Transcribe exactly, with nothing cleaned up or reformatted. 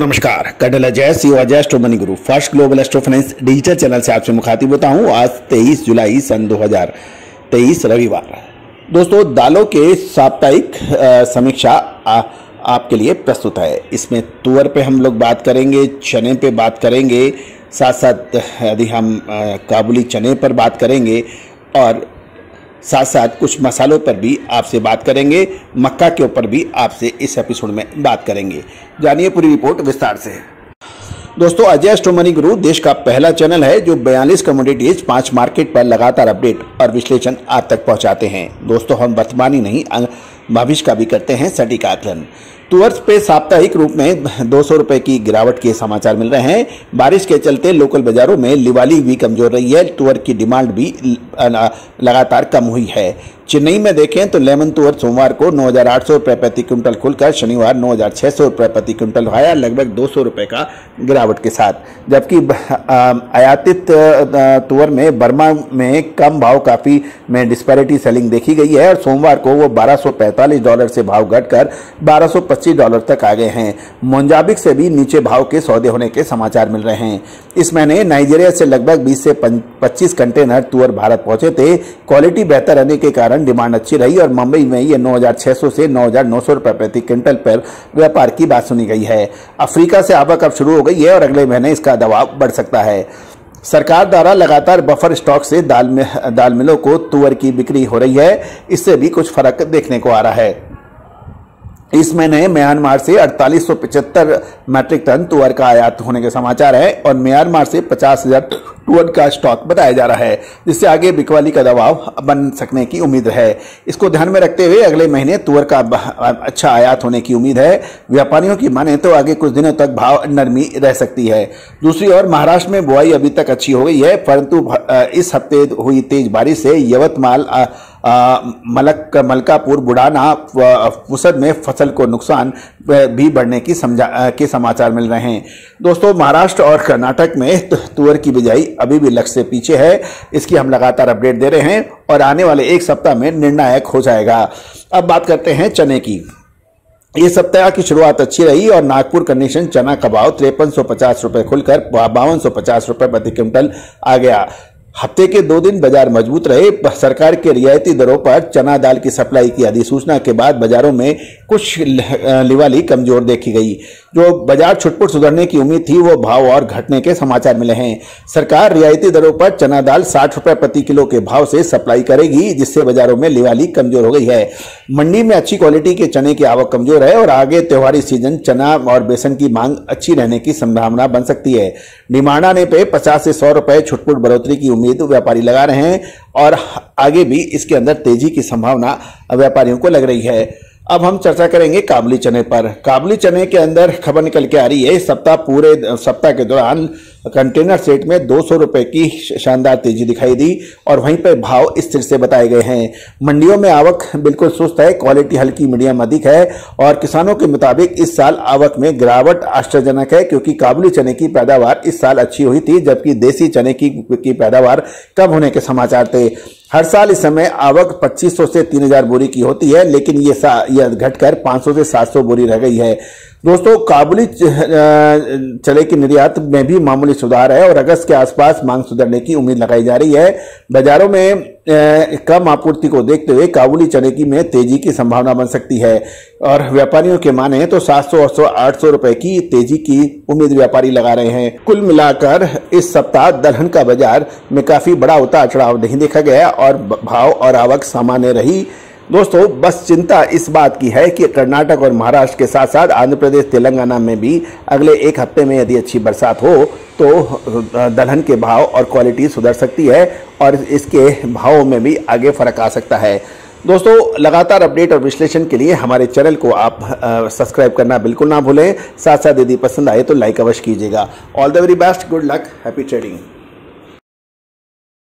नमस्कार, कैटल Ajay C O Ajay astro money गुरु first global astro finance digital channel से आपसे मुखातिब होता हूं। आज तेईस जुलाई सन दो हज़ार तेईस रविवार। दोस्तों, दालों के साप्ताहिक समीक्षा आ, आपके लिए प्रस्तुत है। इसमें तुअर पे हम लोग बात करेंगे, चने पे बात करेंगे, साथ साथ यदि हम काबुली चने पर बात करेंगे और साथ साथ कुछ मसालों पर भी आपसे बात करेंगे, मक्का के ऊपर भी आपसे इस एपिसोड में बात करेंगे। जानिए पूरी रिपोर्ट विस्तार से। दोस्तों, अजय एस्ट्रो मनी गुरु देश का पहला चैनल है जो बयालीस कमोडिटीज पांच मार्केट पर लगातार अपडेट और विश्लेषण आप तक पहुंचाते हैं। दोस्तों, हम वर्तमान ही नहीं भविष्य का भी करते हैं सटीक आकलन। तुअर पे साप्ताहिक रूप में दो सौ रुपये की गिरावट के समाचार मिल रहे हैं। बारिश के चलते लोकल बाजारों में लिवाली भी कमजोर रही है। तुअर की डिमांड भी लगातार कम हुई है। चेन्नई में देखें तो लेमन तुअर सोमवार को नौ हज़ार आठ सौ रुपये प्रति क्विंटल खुलकर शनिवार नौ हज़ार छः सौ रुपये प्रति क्विंटल आया, लगभग दो सौ रुपये का गिरावट के साथ। जबकि आयातित तुअर में बर्मा में कम भाव काफ़ी में डिस्पैरिटी सेलिंग देखी गई है और सोमवार को वो बारह सौ पैंतालीस डॉलर से भाव घटकर बारह सौ पच्चीस डॉलर तक आ गए हैं। मोजाम्बिक से भी नीचे भाव के सौदे होने के समाचार मिल रहे हैं। इस महीने नाइजीरिया से लगभग बीस से पच्चीस कंटेनर तुअर भारत पहुंचे थे। क्वालिटी बेहतर रहने के कारण डिमांड अच्छी रही और मुंबई में ये नौ हज़ार छह सौ से नौ हज़ार नौ सौ रुपए प्रति क्विंटल पर व्यापार की बात सुनी गई है। अफ्रीका से आवक अब शुरू हो गई है और अगले महीने इसका दबाव बढ़ सकता है। सरकार द्वारा लगातार बफर स्टॉक से दाल में दाल मिलों को तुअर की बिक्री हो रही है। इससे भी कुछ फर्क देखने को आ रहा है। इस महीने म्यांमार से अड़तालीस सौ पचहत्तर मैट्रिक टन तुअर का आयात होने के समाचार है और म्यांमार से पचास हजार तुअर का स्टॉक बताया जा रहा है, जिससे आगे बिकवाली का दबाव बन सकने की उम्मीद है। इसको ध्यान में रखते हुए अगले महीने तुअर का अच्छा आयात होने की उम्मीद है। व्यापारियों की माने तो आगे कुछ दिनों तक भाव नरमी रह सकती है। दूसरी ओर महाराष्ट्र में बुआई अभी तक अच्छी हो गई है, परंतु इस हफ्ते हुई तेज बारिश से यवतमाल, मलक मलकापुर, बुढ़ाना, पुसद में फसल को नुकसान भी बढ़ने की समझा के समाचार मिल रहे हैं। दोस्तों, महाराष्ट्र और कर्नाटक में तुअर की बिजाई अभी भी लक्ष्य से पीछे है। इसकी हम लगातार अपडेट दे रहे हैं और आने वाले एक सप्ताह में निर्णायक हो जाएगा। अब बात करते हैं चने की। ये सप्ताह की शुरुआत अच्छी रही और नागपुर कंडीशन चना का भाव तिरपन सौ पचास रुपये खुलकर बावन सौ पचास रुपये प्रति क्विंटल आ गया। हफ्ते के दो दिन बाजार मजबूत रहे। सरकार के रियायती दरों पर चना दाल की सप्लाई की अधिसूचना के बाद बाजारों में कुछ लिवाली कमजोर देखी गई। जो बाजार छुटपुट सुधरने की उम्मीद थी वो भाव और घटने के समाचार मिले हैं। सरकार रियायती दरों पर चना दाल साठ रुपये प्रति किलो के भाव से सप्लाई करेगी, जिससे बाजारों में लिवाली कमजोर हो गई है। मंडी में अच्छी क्वालिटी के चने की आवक कमजोर है और आगे त्योहारी सीजन चना और बेसन की मांग अच्छी रहने की संभावना बन सकती है। डिमांड आने पर पचास से सौ रुपये छुटपुट बढ़ोतरी की तो व्यापारी लगा रहे हैं और आगे भी इसके अंदर तेजी की संभावना व्यापारियों को लग रही है। अब हम चर्चा करेंगे काबुली चने पर। काबुली चने के अंदर खबर निकल के आ रही है। इस सप्ताह पूरे सप्ताह के दौरान कंटेनर सेट में दो सौ रुपये की शानदार तेजी दिखाई दी और वहीं पर भाव स्थिर से बताए गए हैं। मंडियों में आवक बिल्कुल सुस्त है, क्वालिटी हल्की मीडियम अधिक है और किसानों के मुताबिक इस साल आवक में गिरावट आश्चर्यजनक है, क्योंकि काबुली चने की पैदावार इस साल अच्छी हुई थी जबकि देसी चने की, की पैदावार कम होने के समाचार थे। हर साल इस समय आवक पच्चीस सौ से तीन हज़ार बोरी की होती है, लेकिन ये यह घटकर पाँच सौ से सात सौ बोरी रह गई है। दोस्तों, काबुली चने की निर्यात में भी मामूली सुधार है और अगस्त के आसपास मांग सुधरने की उम्मीद लगाई जा रही है। बाजारों में कम आपूर्ति को देखते हुए काबुली चने की में तेजी की संभावना बन सकती है और व्यापारियों के माने तो सात सौ और आठ सौ रुपए की तेजी की उम्मीद व्यापारी लगा रहे हैं। कुल मिलाकर इस सप्ताह दलहन का बाजार में काफी बड़ा उतार चढ़ाव नहीं देखा गया और भाव और आवक सामान्य रही। दोस्तों, बस चिंता इस बात की है कि कर्नाटक और महाराष्ट्र के साथ साथ आंध्र प्रदेश, तेलंगाना में भी अगले एक हफ्ते में यदि अच्छी बरसात हो तो दलहन के भाव और क्वालिटी सुधर सकती है और इसके भावों में भी आगे फर्क आ सकता है। दोस्तों, लगातार अपडेट और विश्लेषण के लिए हमारे चैनल को आप सब्सक्राइब करना बिल्कुल ना भूलें। साथ साथ यदि पसंद आए तो लाइक अवश्य कीजिएगा। All the very best, good luck, happy trading.